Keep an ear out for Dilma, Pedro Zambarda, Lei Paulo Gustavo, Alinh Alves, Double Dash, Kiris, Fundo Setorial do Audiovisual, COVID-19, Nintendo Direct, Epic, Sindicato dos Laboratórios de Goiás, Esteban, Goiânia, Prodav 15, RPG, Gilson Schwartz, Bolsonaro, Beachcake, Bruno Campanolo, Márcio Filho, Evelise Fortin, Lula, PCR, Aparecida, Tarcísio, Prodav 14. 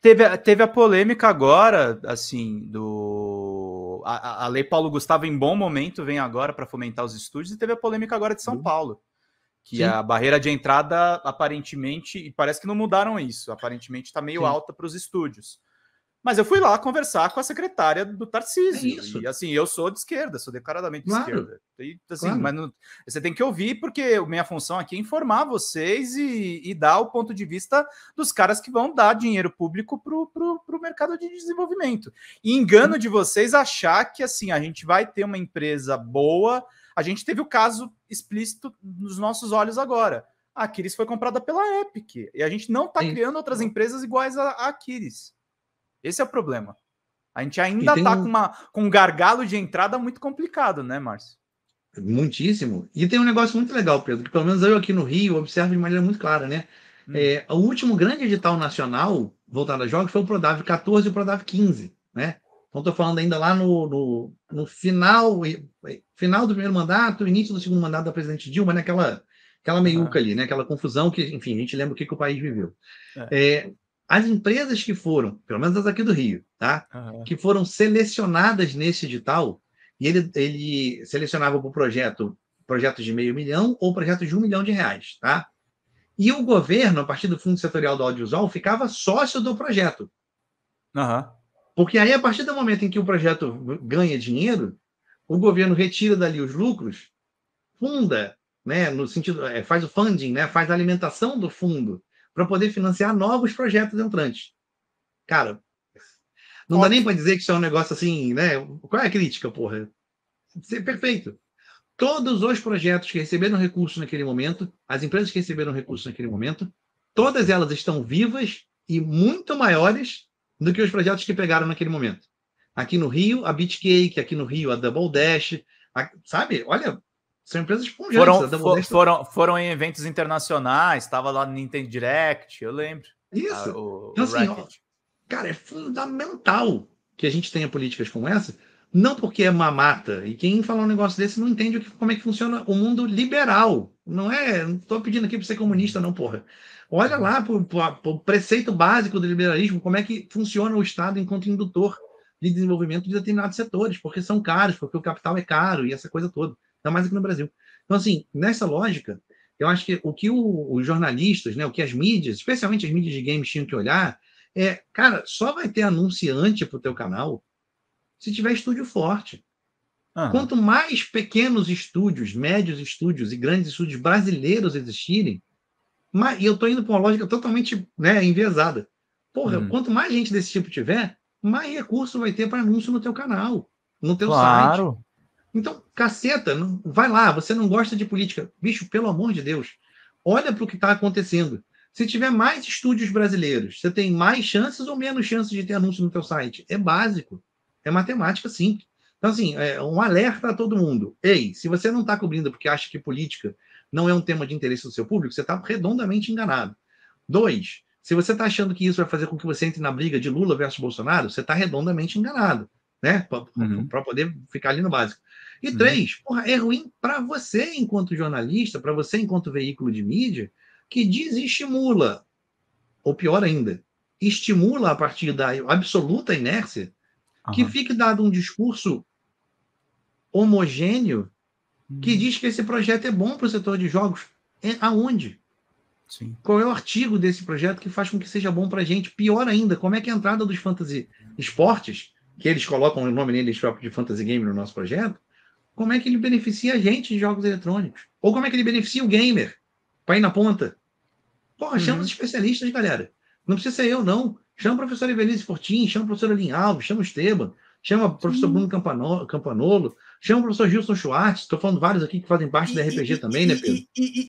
Teve a polêmica agora, assim, do... A Lei Paulo Gustavo, em bom momento, vem agora para fomentar os estúdios, e teve a polêmica agora de São Paulo, que a barreira de entrada, aparentemente, e parece que não mudaram isso, aparentemente está meio alta para os estúdios. Mas eu fui lá conversar com a secretária do Tarcísio. E assim, eu sou de esquerda, sou declaradamente de esquerda. E, assim, mas não, você tem que ouvir, porque minha função aqui é informar vocês e dar o ponto de vista dos caras que vão dar dinheiro público pro mercado de desenvolvimento. E engano de vocês achar que assim, a gente vai ter uma empresa boa. A gente teve o caso explícito nos nossos olhos agora. A Kiris foi comprada pela Epic. E a gente não está criando outras empresas iguais à Kiris. Esse é o problema. A gente ainda está com um gargalo de entrada muito complicado, né, Márcio? Muitíssimo. E tem um negócio muito legal, Pedro, que pelo menos eu aqui no Rio observo de maneira muito clara, né? O último grande edital nacional voltado a jogos foi o Prodav 14 e o Prodav 15, né? Então, estou falando ainda lá no final do primeiro mandato, início do segundo mandato da presidente Dilma, né? Aquela meiuca ali, né? Aquela confusão que, enfim, a gente lembra o que o país viveu. As empresas que foram, pelo menos as aqui do Rio, tá? Que foram selecionadas nesse edital, e ele selecionava para o projetos de R$500 mil ou projetos de R$1 milhão, tá? E o governo, a partir do Fundo Setorial do Audiovisual, ficava sócio do projeto. Porque aí, a partir do momento em que o projeto ganha dinheiro, o governo retira dali os lucros, funda, né? No sentido, faz o funding, né? Faz a alimentação do fundo, para poder financiar novos projetos entrantes. Cara, não dá nem para dizer que isso é um negócio assim, né? Qual é a crítica, porra? Perfeito. Todos os projetos que receberam recursos naquele momento, as empresas que receberam recursos naquele momento, todas elas estão vivas e muito maiores do que os projetos que pegaram naquele momento. Aqui no Rio, a Beachcake, aqui no Rio, a Double Dash, sabe? Olha... São empresas pungentes. Foram em eventos internacionais, estava lá no Nintendo Direct, eu lembro. Isso. Então, assim, cara, é fundamental que a gente tenha políticas como essa, não porque é mamata, e quem fala um negócio desse não entende como é que funciona o mundo liberal. Não estou pedindo aqui para ser comunista, não, porra. Olha lá para o preceito básico do liberalismo, como é que funciona o Estado enquanto indutor de desenvolvimento de determinados setores, porque são caros, porque o capital é caro e essa coisa toda. Ainda mais aqui no Brasil. Então, assim, nessa lógica, eu acho que os jornalistas, né, o que as mídias, especialmente as mídias de games, tinham que olhar é, cara, só vai ter anunciante para o teu canal se tiver estúdio forte. Quanto mais pequenos estúdios, médios estúdios e grandes estúdios brasileiros existirem, e eu estou indo para uma lógica totalmente, né, enviesada. Porra, quanto mais gente desse tipo tiver, mais recurso vai ter para anúncio no teu canal, no teu site. Então, caceta, vai lá, você não gosta de política. Bicho, pelo amor de Deus, olha para o que está acontecendo. Se tiver mais estúdios brasileiros, você tem mais chances ou menos chances de ter anúncio no teu site? É básico, é matemática simples. Então, assim, é um alerta a todo mundo. Ei, se você não está cobrindo porque acha que política não é um tema de interesse do seu público, você está redondamente enganado. 2, se você está achando que isso vai fazer com que você entre na briga de Lula versus Bolsonaro, você está redondamente enganado, né? Para poder ficar ali no básico. E 3, porra, é ruim para você enquanto jornalista, para você enquanto veículo de mídia, que desestimula, ou pior ainda, estimula a partir da absoluta inércia, que fique dado um discurso homogêneo que diz que esse projeto é bom para o setor de jogos. Aonde? Sim. Qual é o artigo desse projeto que faz com que seja bom para a gente? Pior ainda, como é que a entrada dos fantasy esportes, que eles colocam o nome neles próprio de fantasy game no nosso projeto, como é que ele beneficia a gente de jogos eletrônicos? Ou como é que ele beneficia o gamer para ir na ponta? Porra, chama os especialistas, galera. Não precisa ser eu, não. Chama o professor Evelise Fortin, chama o professor Alinh Alves, chama o Esteban, chama o professor Bruno Campanolo, chama o professor Gilson Schwartz. Estou falando vários aqui que fazem parte da RPG também, né, Pedro? E,